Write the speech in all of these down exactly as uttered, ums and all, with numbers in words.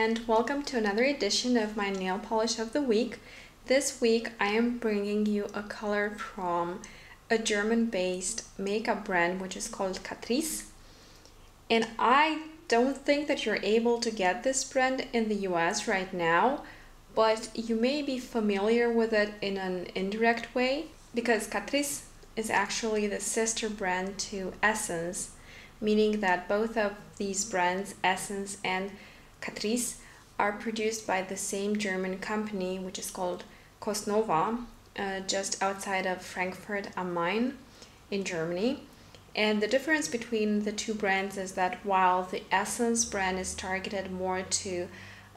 and welcome to another edition of my nail polish of the week. This week I am bringing you a color from a German-based makeup brand which is called Catrice, and I don't think that you're able to get this brand in the U S right now, but you may be familiar with it in an indirect way because Catrice is actually the sister brand to Essence, meaning that both of these brands, Essence and Catrice, are produced by the same German company, which is called Cosnova, uh, just outside of Frankfurt am Main in Germany. And the difference between the two brands is that while the Essence brand is targeted more to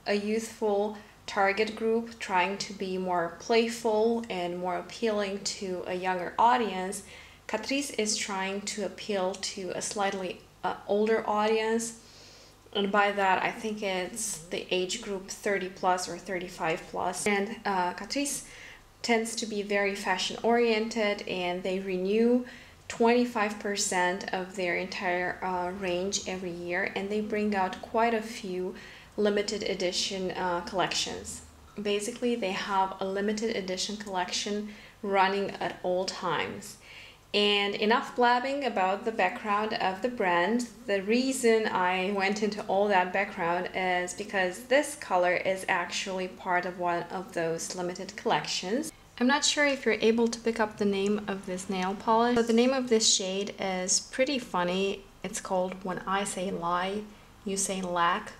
a youthful target group, trying to be more playful and more appealing to a younger audience, Catrice is trying to appeal to a slightly uh, older audience, and by that I think it's the age group thirty plus or thirty-five plus. And uh, Catrice tends to be very fashion oriented, and they renew twenty-five percent of their entire uh, range every year, and they bring out quite a few limited edition uh, collections. Basically, they have a limited edition collection running at all times. And enough blabbing about the background of the brand. The reason I went into all that background is because this color is actually part of one of those limited collections. I'm not sure if you're able to pick up the name of this nail polish, but the name of this shade is pretty funny. It's called When I Say Lie, You Say Lack,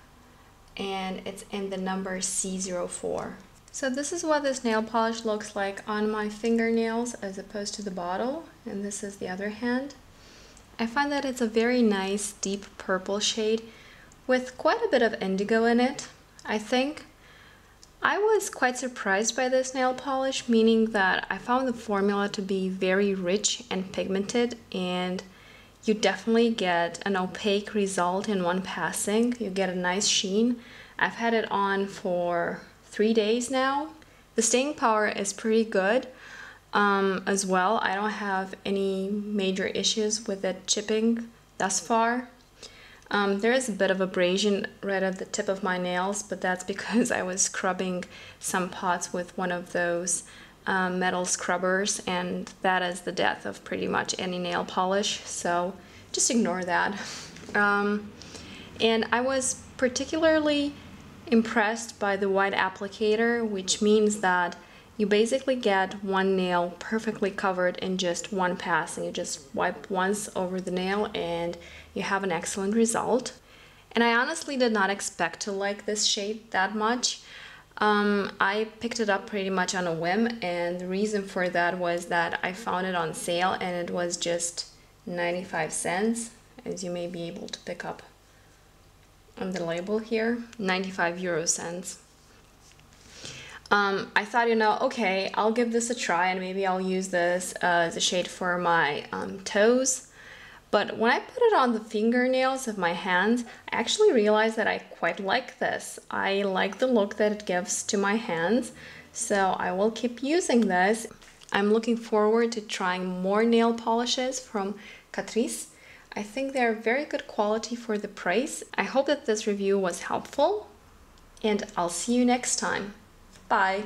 and it's in the number C zero four. So this is what this nail polish looks like on my fingernails as opposed to the bottle, and this is the other hand. I find that it's a very nice deep purple shade with quite a bit of indigo in it, I think. I was quite surprised by this nail polish, meaning that I found the formula to be very rich and pigmented, and you definitely get an opaque result in one passing. You get a nice sheen. I've had it on for three days now. The staying power is pretty good um, as well. I don't have any major issues with it chipping thus far. Um, there is a bit of abrasion right at the tip of my nails, but that's because I was scrubbing some pots with one of those uh, metal scrubbers, and that is the death of pretty much any nail polish, so just ignore that. Um, and I was particularly impressed by the wide applicator, which means that you basically get one nail perfectly covered in just one pass, and you just wipe once over the nail and you have an excellent result. And I honestly did not expect to like this shade that much. Um, I picked it up pretty much on a whim, and the reason for that was that I found it on sale and it was just ninety-five cents, as you may be able to pick up on the label here, ninety-five euro cents. Um, I thought, you know, okay, I'll give this a try and maybe I'll use this uh, as a shade for my um, toes. But when I put it on the fingernails of my hands, I actually realized that I quite like this. I like the look that it gives to my hands, so I will keep using this. I'm looking forward to trying more nail polishes from Catrice. I think they're very good quality for the price. I hope that this review was helpful, and I'll see you next time. Bye!